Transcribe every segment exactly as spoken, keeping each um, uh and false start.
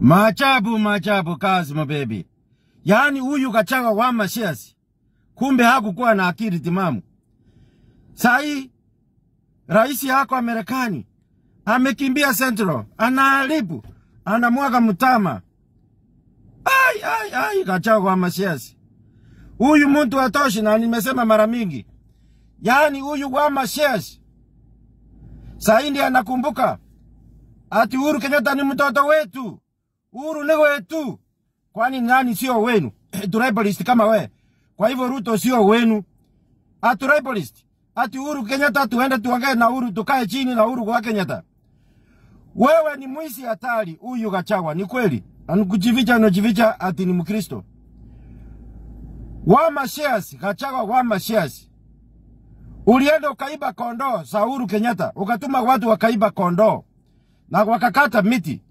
Machabu, machabu, Cosmo baby. Yaani huyu Gachagua wa masiasi. Kumbe hakukuwa na akili timamu. Sai, raisi yako wa Marekani amekimbia Central, anaharibu, anamwaga mtama. Ai, ai, ai, Gachagua wa masiasi. Huyu mtu hatoshi, na nimesema mara mingi. Yaani huyu wa masiasi. Sai ndiye anakumbuka ati Uhuru Kenyatta ni mtoto wetu. Uhuru ni wetu. Kwani nani sio wenu? Tribalist kama we. Kwa hivyo Ruto sio wenu. A tribalist. Ati Uhuru Kenyatta tuende tuangae na Uhuru, tukae chini na Uhuru kwa Kenyatta. Wewe ni mwizi hatari huyu Gachagua, ni kweli. Anakujivicha anajivicha ati ni Mkristo. Wama shares, Gachagua wama shares. Ulienda ukaiba kondoo za Uhuru Kenyatta, ukatuma watu wakaiba kondoo na wakakata miti.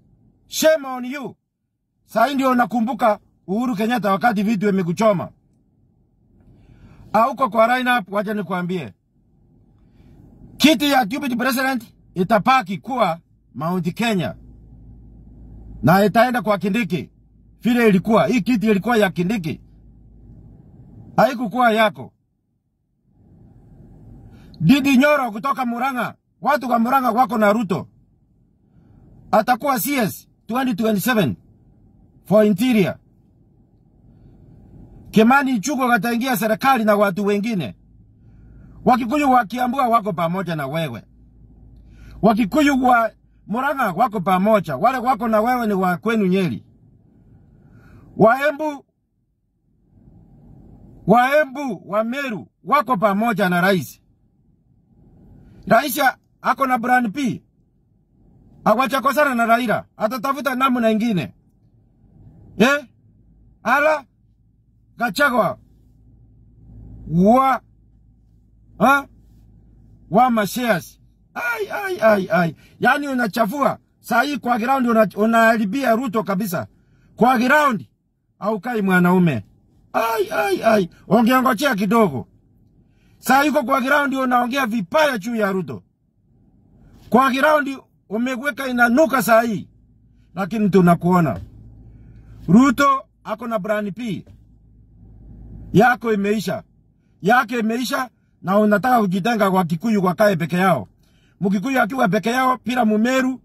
Shame on you. Sasa ndio nakumbuka Uhuru Kenyatta wakati vitu vimekuchoma. Auko kwa lineup, wacha nikuambie. Kiti ya deputy president itapaki kuwa Mount Kenya. Na itaenda kwa Kindiki. Vile ilikuwa, hii kiti ilikuwa ya Kindiki. Haikukuwa yako. Didi Nyoro kutoka Muranga, watu wa Muranga wako na Ruto. Atakuwa C S twenty twenty-seven for interior. Kimani Ichung'wa kataingia serikali na watu wengine. Wakikuyu wa Kiambua wako pamoja na wewe. Wakikuyu wa Murang'a wako pamoja. Wale wako na wewe ni wa kwenu Nyeri. Waembu, Waembu, wa Meru wako pamoja na rais. Rais ako na brand P. Awacha kosana na Raila, atatafuta namna nyingine. Eh? Ala Gachagua wa ha? Wa mashares. Ai ai ai ai. Yaani unachafua. Saa hii kwa ground unaharibia Ruto kabisa. Kwa ground au kai mwanaume. Ai ai ai. Ongeongojea kidogo. Saa yuko kwa ground unaongea vipaya juu ya Ruto. Kwa ground umeweka inanuka saa hii. Lakini tunakuona Ruto ako na brand P. Yako imeisha. Yake imeisha na unataka kujitenga kwa Kikuyu kwa kae peke yao. Mkikuyu akiwa peke yao pira Mumeru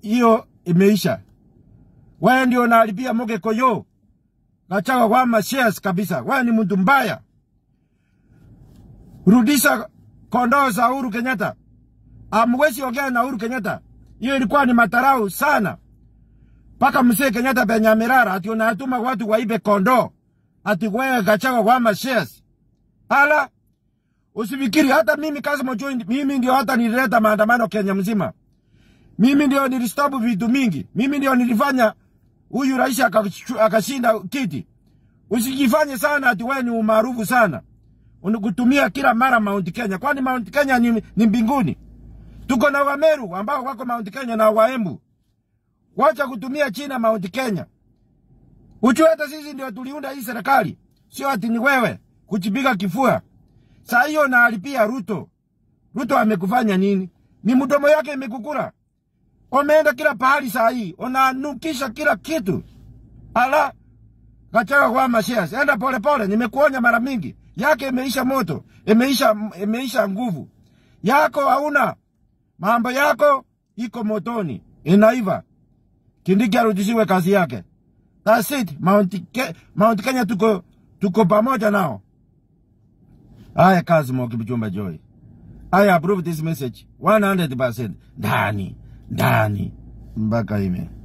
hiyo imeisha. Wewe ndio unalipia moge koyo. Gachagua wa mashares kabisa. Wewe ni mtu mbaya. Rudisha kondoo za Uhuru Kenyatta. Amwezi ongea na Uhuru Kenyatta. Hiyo ilikuwa ni matarau sana. Paka msee Kenyatta benyamirara ati unatuma watu waibe kondo. Ati wewe Gachagua wa mashares. Ala usifikiri hata mimi Cosmo Joy, mimi ndio hata nilileta maandamano Kenya mzima. Mimi ndio nilistopu vitu mingi. Mimi ndio nilifanya huyu rais akashinda kiti. Usijifanye sana ati wewe ni umaarufu sana. Unakutumia kila mara Mount Kenya. Kwani Mount Kenya ni, ni mbinguni? Tuko na Wameru ambao wako Mount Kenya na Waembu. Wacha kutumia China Mount Kenya. Ujue hata sisi ndio tuliunda hii serikali. Sio ati ni wewe kujipiga kifua. Saa hiyo na alipia Ruto. Ruto amekufanya nini? Ni mdomo yake imekukura. Umeenda kila pahali saa hii. Unaanukisha kila kitu. Ala Gachagua wa mashares. Enda pole pole. Nimekuonya mara mingi. Yake imeisha moto. Imeisha, imeisha nguvu. Yako hauna. Mambo yako iko motoni. Inaiva. Kindiki arudishiwe kazi yake. That's it. Mount, Ke Mount Kenya tuko, tuko pamoja nao. Aya Cosmo Kibjumba Joy. I approve this message one hundred percent. Ndani. Ndani. Mbaka ime.